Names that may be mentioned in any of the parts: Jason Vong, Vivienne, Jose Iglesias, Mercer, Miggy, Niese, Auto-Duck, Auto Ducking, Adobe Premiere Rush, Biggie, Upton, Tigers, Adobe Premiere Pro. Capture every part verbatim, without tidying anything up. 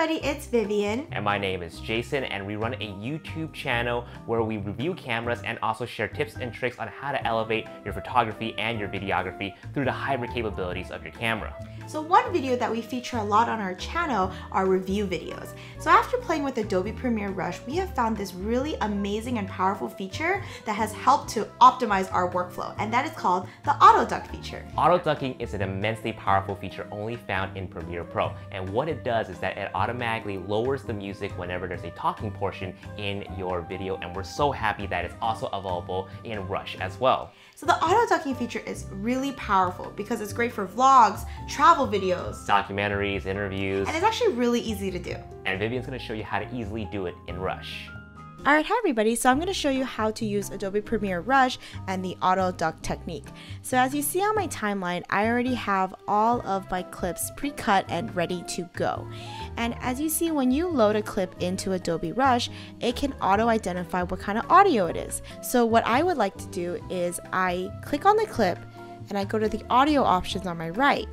everybody, it's Vivienne. And my name is Jason, and we run a YouTube channel where we review cameras and also share tips and tricks on how to elevate your photography and your videography through the hybrid capabilities of your camera. So one video that we feature a lot on our channel are review videos. So after playing with Adobe Premiere Rush, we have found this really amazing and powerful feature that has helped to optimize our workflow, and that is called the Auto Duck feature. Auto Ducking is an immensely powerful feature only found in Premiere Pro, and what it does is that it automatically lowers the music whenever there's a talking portion in your video, and we're so happy that it's also available in Rush as well. So the Auto Ducking feature is really powerful because it's great for vlogs, travel videos, documentaries, interviews, and it's actually really easy to do. And Vivienne's going to show you how to easily do it in Rush. Alright, hi everybody, so I'm going to show you how to use Adobe Premiere Rush and the Auto Duck technique. So as you see on my timeline, I already have all of my clips pre-cut and ready to go. And as you see, when you load a clip into Adobe Rush, it can auto-identify what kind of audio it is. So what I would like to do is I click on the clip and I go to the audio options on my right.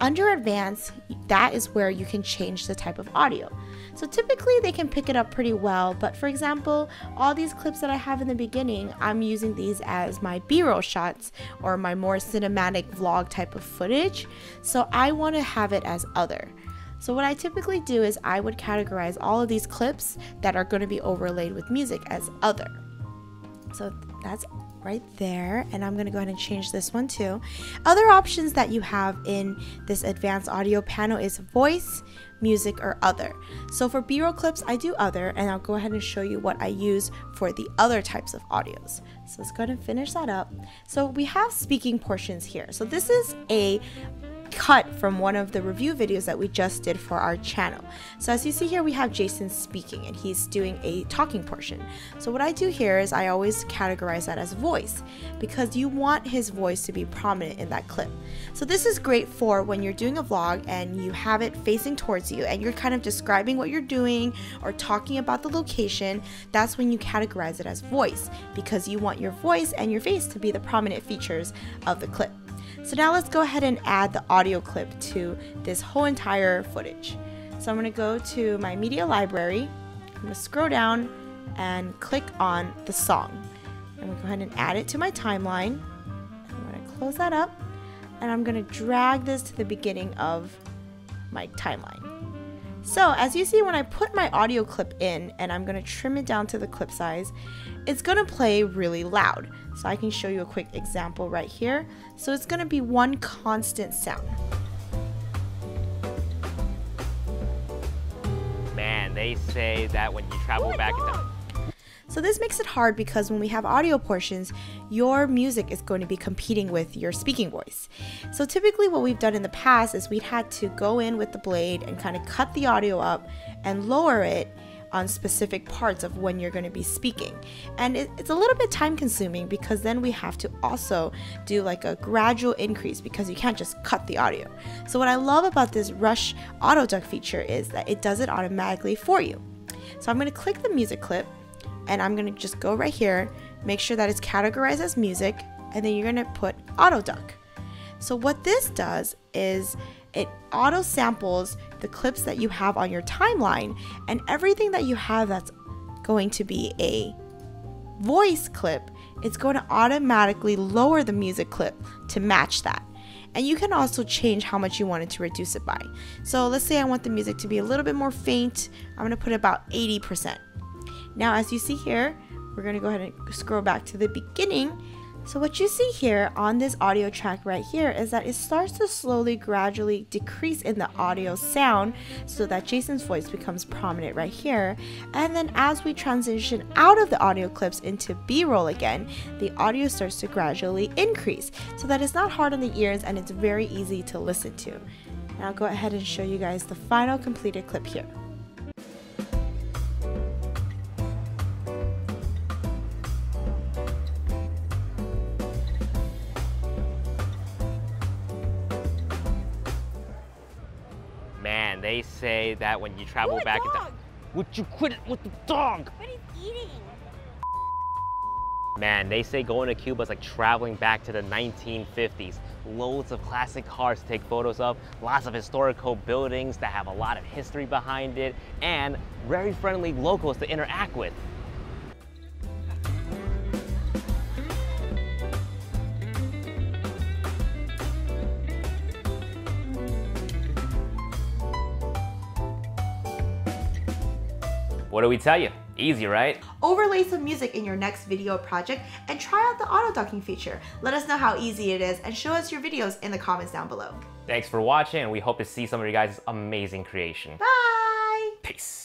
Under advanced, that is where you can change the type of audio. So typically they can pick it up pretty well, but for example, all these clips that I have in the beginning, I'm using these as my B-roll shots or my more cinematic vlog type of footage. So I want to have it as other. So what I typically do is I would categorize all of these clips that are going to be overlaid with music as other. So that's right there, and I'm going to go ahead and change this one too. Other options that you have in this advanced audio panel is voice, music, or other. So for B-roll clips, I do other, and I'll go ahead and show you what I use for the other types of audios. So let's go ahead and finish that up. So we have speaking portions here. So this is a cut from one of the review videos that we just did for our channel. So as you see here, we have Jason speaking and he's doing a talking portion. So what I do here is I always categorize that as voice because you want his voice to be prominent in that clip. So this is great for when you're doing a vlog and you have it facing towards you and you're kind of describing what you're doing or talking about the location. That's when you categorize it as voice because you want your voice and your face to be the prominent features of the clip. So now let's go ahead and add the audio clip to this whole entire footage. So I'm going to go to my media library, I'm going to scroll down and click on the song. I'm going to go ahead and add it to my timeline. I'm going to close that up and I'm going to drag this to the beginning of my timeline. So as you see, when I put my audio clip in and I'm going to trim it down to the clip size, it's going to play really loud. So I can show you a quick example right here. So it's going to be one constant sound. Man, they say that when you travel oh back in time. So this makes it hard because when we have audio portions, your music is going to be competing with your speaking voice. So typically what we've done in the past is we'd had to go in with the blade and kind of cut the audio up and lower it on specific parts of when you're going to be speaking. And it, it's a little bit time consuming because then we have to also do like a gradual increase because you can't just cut the audio. So what I love about this Rush Auto Duck feature is that it does it automatically for you. So I'm going to click the music clip. And I'm going to just go right here, make sure that it's categorized as music, and then you're going to put Auto Duck. So what this does is it auto samples the clips that you have on your timeline, and everything that you have that's going to be a voice clip, it's going to automatically lower the music clip to match that. And you can also change how much you want it to reduce it by. So let's say I want the music to be a little bit more faint. I'm going to put about eighty percent. Now, as you see here, we're going to go ahead and scroll back to the beginning. So what you see here on this audio track right here is that it starts to slowly, gradually decrease in the audio sound so that Jason's voice becomes prominent right here. And then as we transition out of the audio clips into B-roll again, the audio starts to gradually increase so that it's not hard on the ears and it's very easy to listen to. Now go ahead and show you guys the final completed clip here. Man, they say that when you travel Ooh, back in time. Would you quit it with the dog? But he's eating. Man, they say going to Cuba is like traveling back to the nineteen fifties. Loads of classic cars to take photos of, lots of historical buildings that have a lot of history behind it, and very friendly locals to interact with. What do we tell you? Easy, right? Overlay some music in your next video project and try out the auto ducking feature. Let us know how easy it is and show us your videos in the comments down below. Thanks for watching, and we hope to see some of you guys' amazing creation. Bye! Peace!